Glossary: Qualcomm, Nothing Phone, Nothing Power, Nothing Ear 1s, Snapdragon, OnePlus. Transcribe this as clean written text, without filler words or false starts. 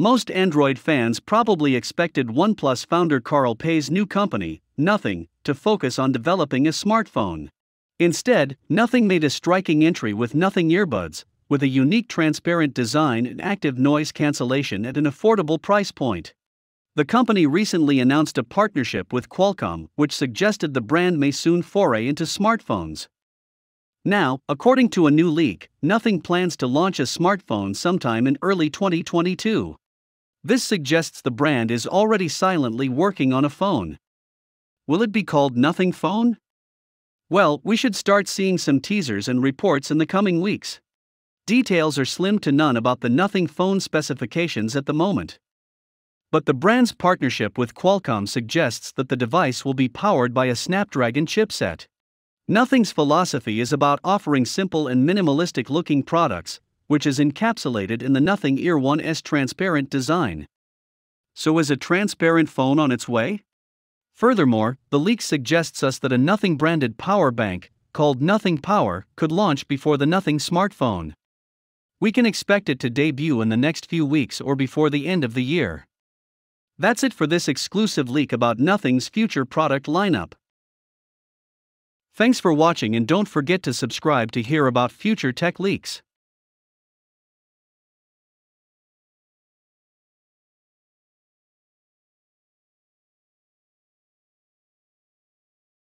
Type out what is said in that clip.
Most Android fans probably expected OnePlus founder Carl Pei's new company, Nothing, to focus on developing a smartphone. Instead, Nothing made a striking entry with Nothing earbuds, with a unique transparent design and active noise cancellation at an affordable price point. The company recently announced a partnership with Qualcomm, which suggested the brand may soon foray into smartphones. Now, according to a new leak, Nothing plans to launch a smartphone sometime in early 2022. This suggests the brand is already silently working on a phone. Will it be called Nothing Phone? Well, we should start seeing some teasers and reports in the coming weeks. Details are slim to none about the Nothing Phone specifications at the moment. But the brand's partnership with Qualcomm suggests that the device will be powered by a Snapdragon chipset. Nothing's philosophy is about offering simple and minimalistic-looking products, which is encapsulated in the Nothing Ear 1s transparent design. So is a transparent phone on its way? Furthermore, the leak suggests us that a Nothing-branded power bank, called Nothing Power, could launch before the Nothing smartphone. We can expect it to debut in the next few weeks or before the end of the year. That's it for this exclusive leak about Nothing's future product lineup. Thanks for watching, and don't forget to subscribe to hear about future tech leaks.